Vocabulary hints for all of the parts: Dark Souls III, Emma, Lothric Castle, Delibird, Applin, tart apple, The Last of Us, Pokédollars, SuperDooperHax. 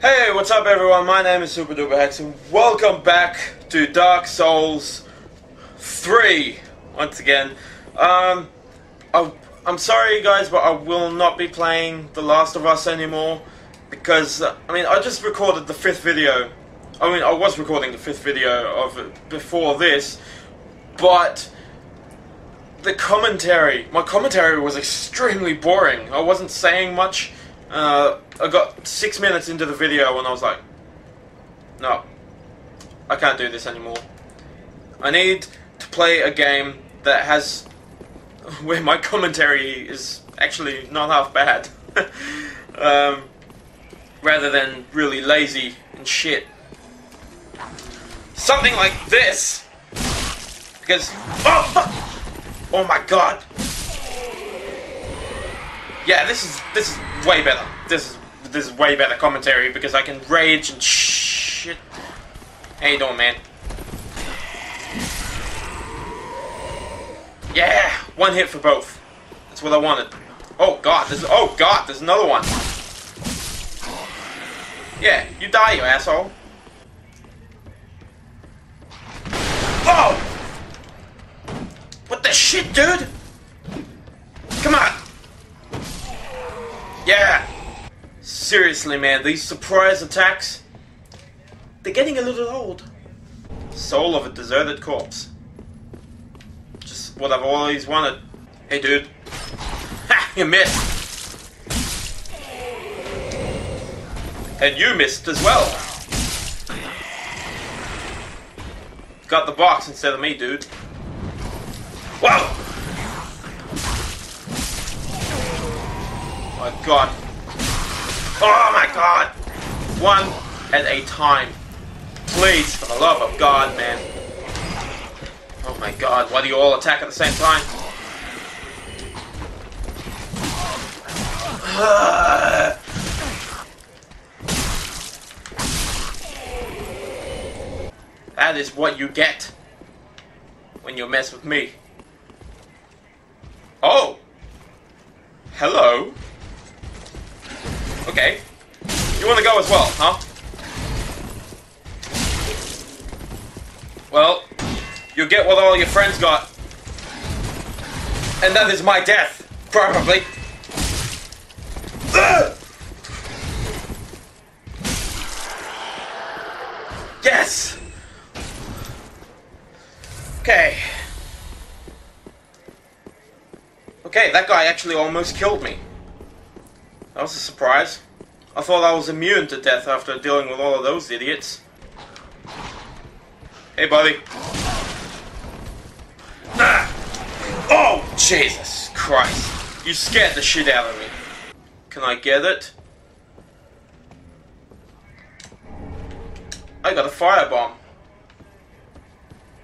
Hey, what's up everyone? My name is SuperDooperHax and welcome back to Dark Souls 3 once again. I'm sorry guys, but I will not be playing The Last of Us anymore because, I mean, I just recorded the fifth video. I mean, I was recording the fifth video of it before this, but the my commentary was extremely boring. I wasn't saying much. I got 6 minutes into the video and I was like, no, I can't do this anymore. I need to play a game that has, where my commentary is actually not half bad, rather than really lazy and shit. Something like this, because, oh fuck, oh my god. Yeah, this is way better. This is way better commentary because I can rage and shit. How you doing, man? Yeah, one hit for both. That's what I wanted. Oh god, there's another one. Yeah, you die, you asshole. Oh! What the shit, dude? Come on. Yeah! Seriously, man, these surprise attacks, they're getting a little old. Soul of a deserted corpse. Just what I've always wanted. Hey, dude. Ha! You missed! And you missed as well. Got the box instead of me, dude. Whoa! Oh my god. Oh my god! One at a time. Please, for the love of God, man. Oh my god, why do you all attack at the same time? That is what you get when you mess with me. Oh! Hello? Okay. You want to go as well, huh? Well, you'll get what all your friends got. And that is my death, probably. Ugh! Yes! Okay. Okay, that guy actually almost killed me. That was a surprise. I thought I was immune to death after dealing with all of those idiots. Hey, buddy. Ah! Oh, Jesus Christ. You scared the shit out of me. Can I get it? I got a firebomb.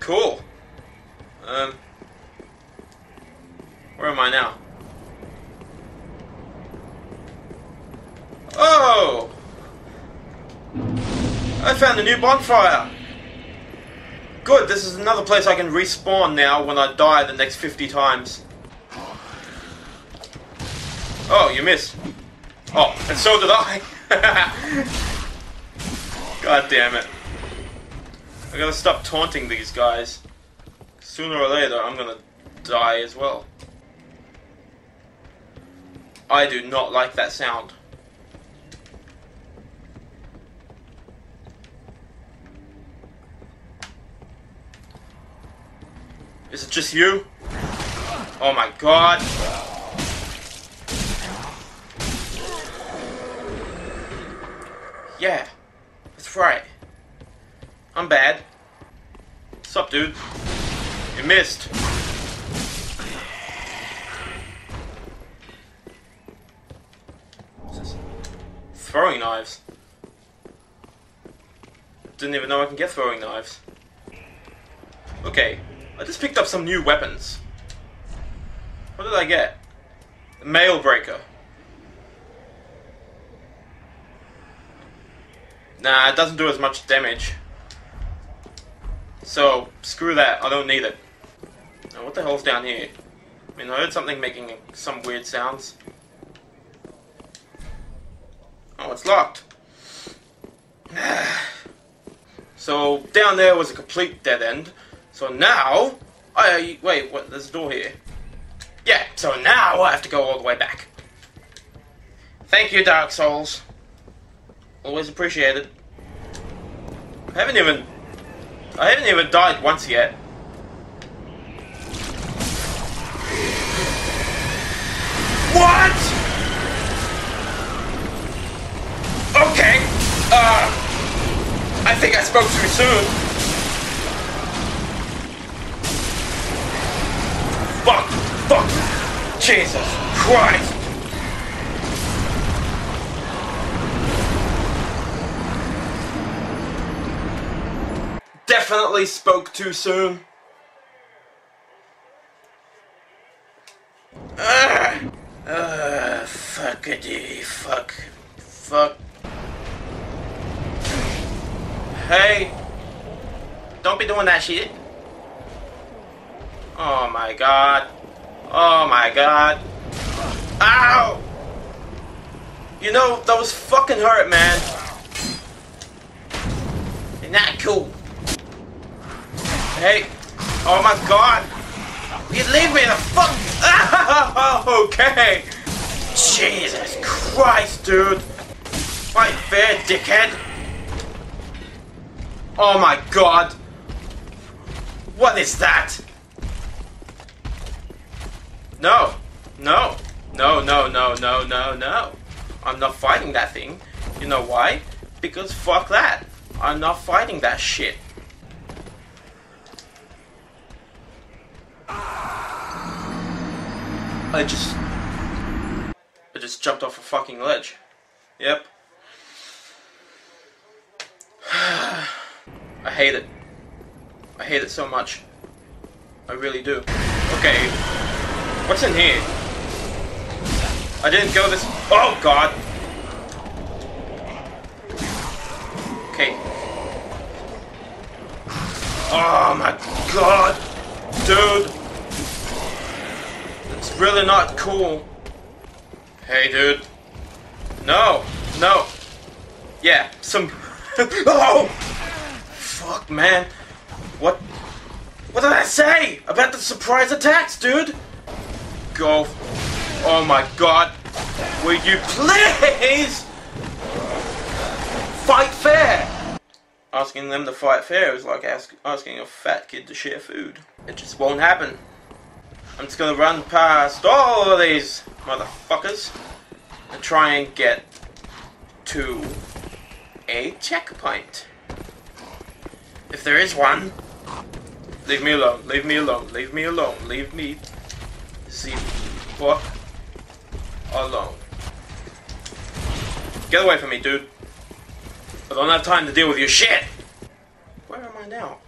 Cool. Where am I now? Oh! I found a new bonfire! Good, this is another place I can respawn now when I die the next 50 times. Oh, you missed. Oh, and so did I! God damn it. I gotta stop taunting these guys. Sooner or later, I'm gonna die as well. I do not like that sound. Is it just you? Oh my god! Yeah, that's right. I'm bad. What's up, dude? You missed. What's this? Throwing knives. Didn't even know I can get throwing knives. Okay. I just picked up some new weapons. What did I get? The mail breaker. Nah, it doesn't do as much damage. So, screw that, I don't need it. Now, what the hell's down here? I mean, I heard something making some weird sounds. Oh, it's locked. So down there was a complete dead end. So now, wait, what, there's a door here. Yeah, so now I have to go all the way back. Thank you, Dark Souls. Always appreciated. I haven't even died once yet. What? Okay. I think I spoke too soon. Fuck. Fuck. Jesus Christ. Definitely spoke too soon. Fuckity, fuck. Fuck. Hey! Don't be doing that shit. Oh my god. Oh my god. Ow! You know, that was fucking hurt, man. Isn't that cool? Hey! Oh my god! You leave me in the fuck! Oh, okay! Jesus Christ, dude! Fight fair, dickhead! Oh my god! What is that? No! No! No, no, no, no, no, no! I'm not fighting that thing. You know why? Because fuck that! I'm not fighting that shit. I just jumped off a fucking ledge. Yep. I hate it. I hate it so much. I really do. Okay. What's in here? I didn't go this... Oh, God! Okay. Oh, my God! Dude! It's really not cool. Hey, dude. No. No. Yeah. Some... Oh! Fuck, man. What did I say about the surprise attacks, dude? Go. Oh, my God. Will you please fight fair? Asking them to fight fair is like asking a fat kid to share food. It just won't happen. I'm just gonna run past all of these motherfuckers and try and get to a checkpoint. If there is one. Leave me alone, leave me alone, leave me alone, leave me see fuck alone. Get away from me, dude. I don't have time to deal with your shit. Where am I now?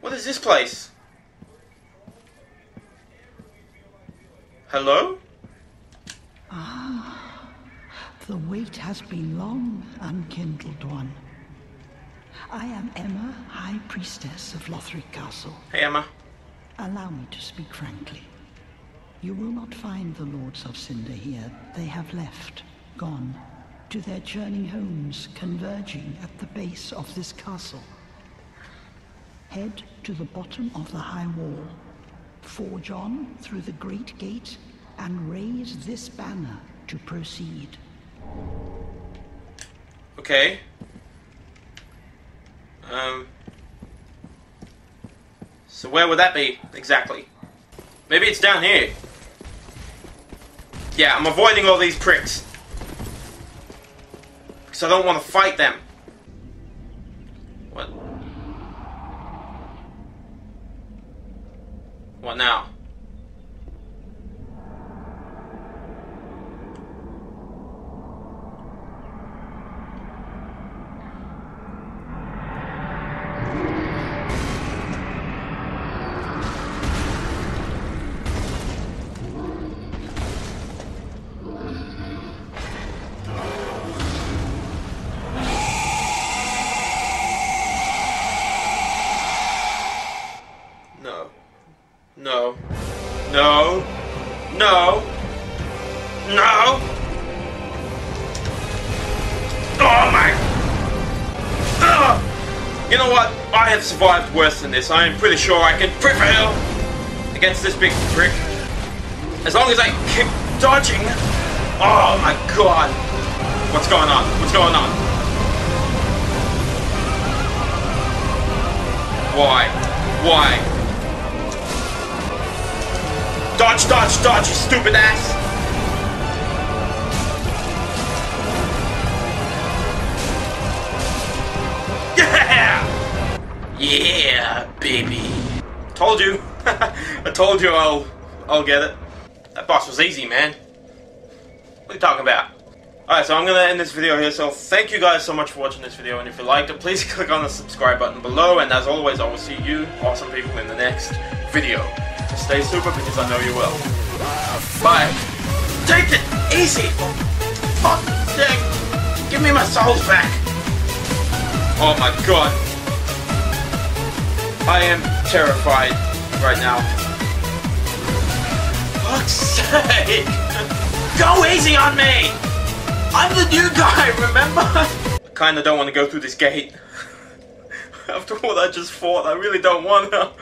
What is this place? Hello? Ah, the wait has been long, unkindled one. I am Emma, High Priestess of Lothric Castle. Hey, Emma. Allow me to speak frankly. You will not find the Lords of Cinder here. They have left, gone, to their journeying homes, converging at the base of this castle. Head to the bottom of the high wall. Forge on through the great gate and raise this banner to proceed. Okay. So where would that be exactly? Maybe it's down here. Yeah, I'm avoiding all these pricks. Because I don't want to fight them. What? What now? No. You know what? I have survived worse than this. I am pretty sure I can prevail against this big prick. As long as I keep dodging. Oh my god. What's going on? What's going on? Why? Why? Dodge, dodge, dodge, you stupid ass! Yeah! Yeah, baby! Told you! I told you I'll get it. That boss was easy, man. What are you talking about? Alright, so I'm going to end this video here, so thank you guys so much for watching this video, and if you liked it, please click on the subscribe button below, and as always, I will see you awesome people in the next video. Stay super, because I know you will. Bye. Take it easy! Fuck, dang. Give me my souls back! Oh my god. I am terrified right now. Fuck's sake! Go easy on me! I'm the new guy, remember? I kinda don't want to go through this gate. After what I just fought, I really don't want to.